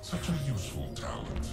Such a useful talent.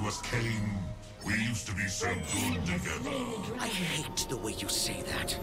To us, Cain. We used to be so good together. I hate the way you say that.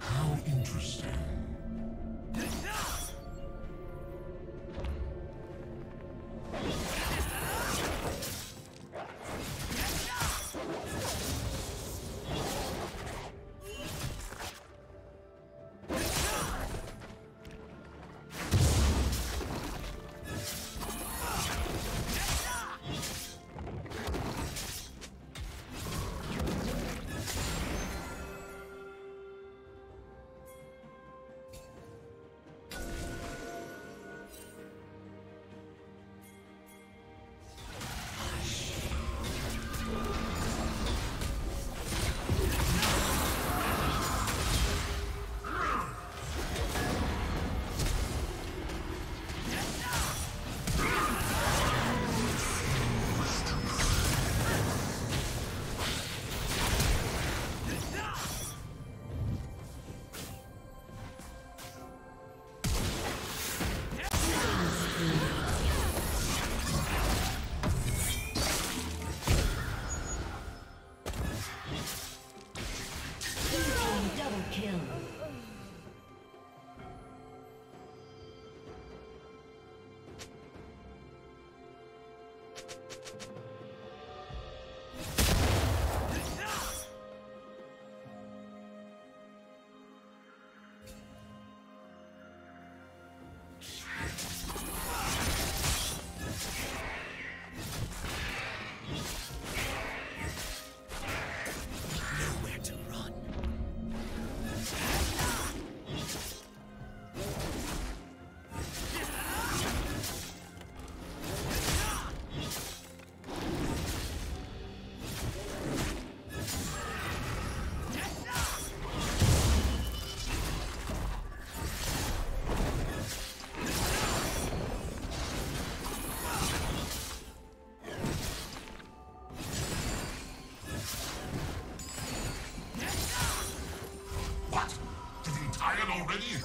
How interesting.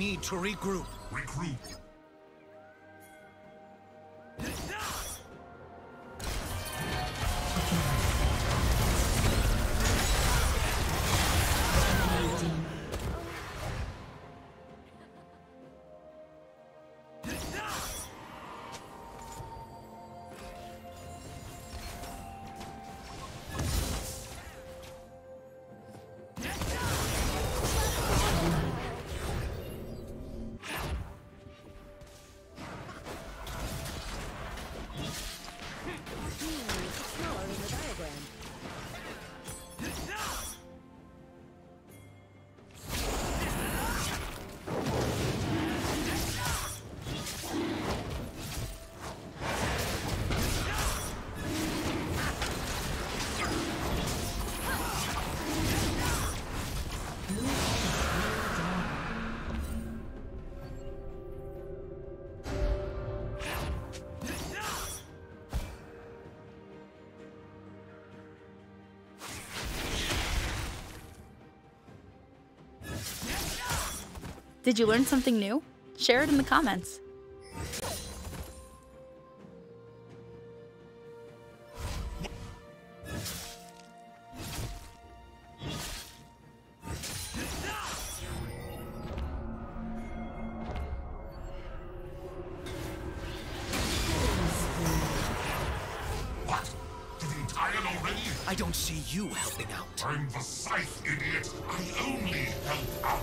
Need to regroup. Regroup. Did you learn something new? Share it in the comments. What? Getting tired already? I don't see you helping out. I'm the scythe, idiot. I only help out.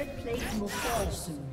turret plate will fall soon.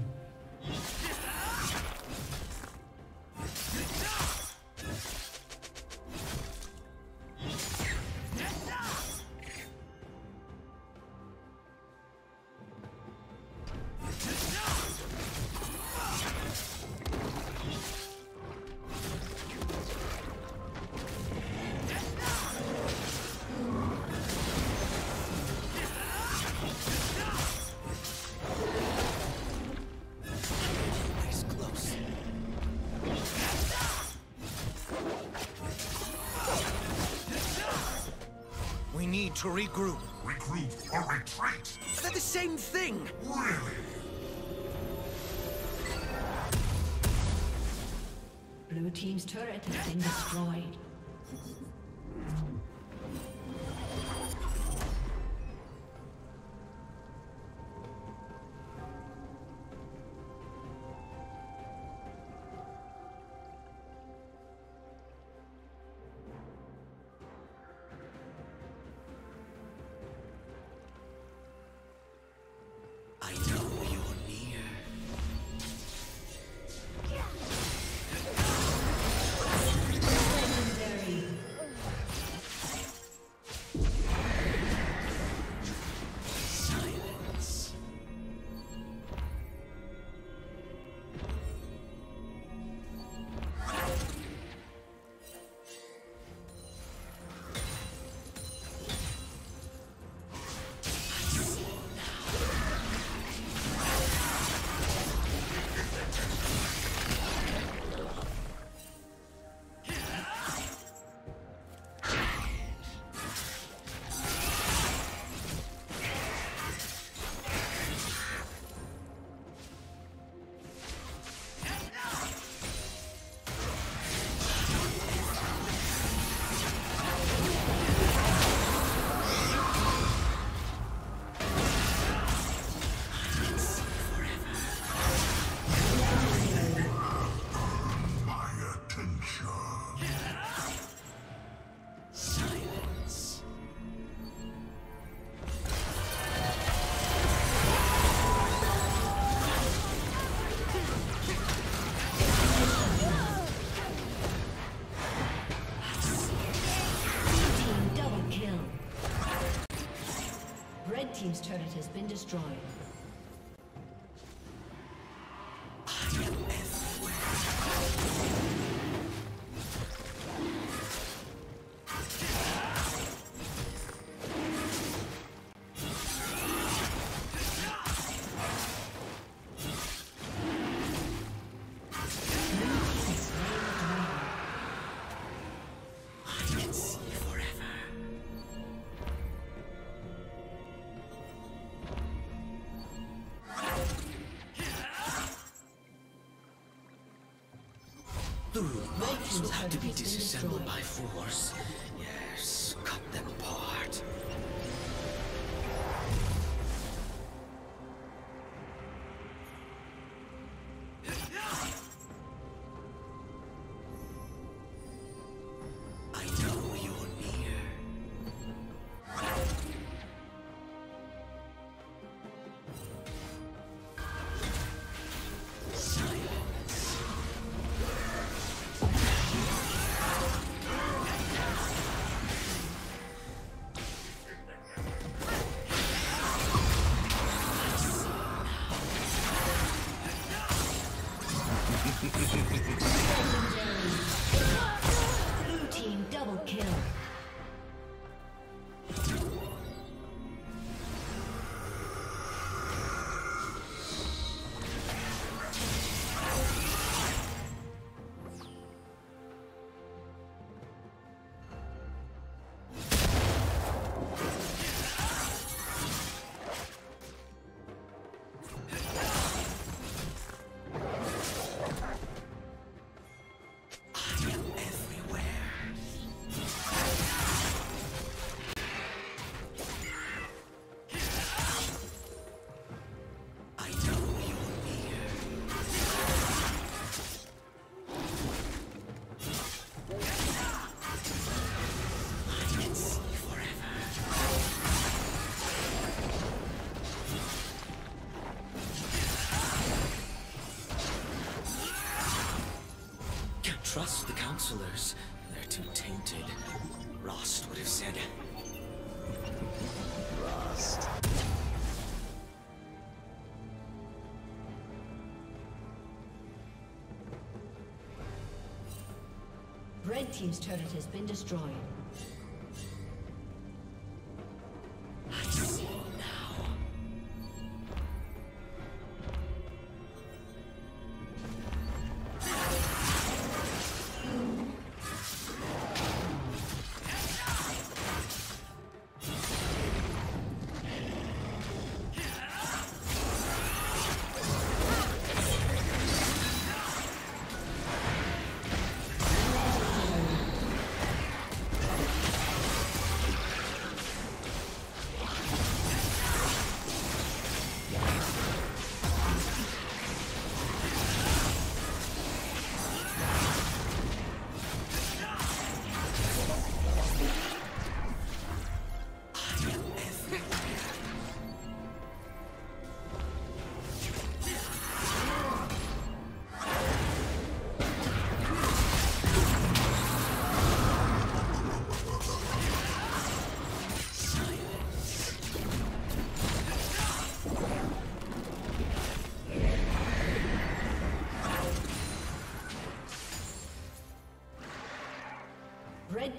To regroup. Regroup or retreat? They're the same thing! Really? Blue team's turret has been destroyed. Team's turret has been destroyed. The robots will have to be disassembled by force. Yes, cut them apart. Trust the counselors. They're too tainted. Rost would have said. Rost. Red Team's turret has been destroyed. Red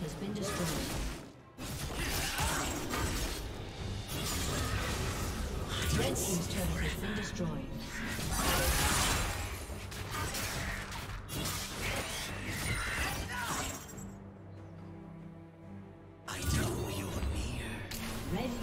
has been destroyed. Red Team's turret has been destroyed. Red Team's turret has been destroyed.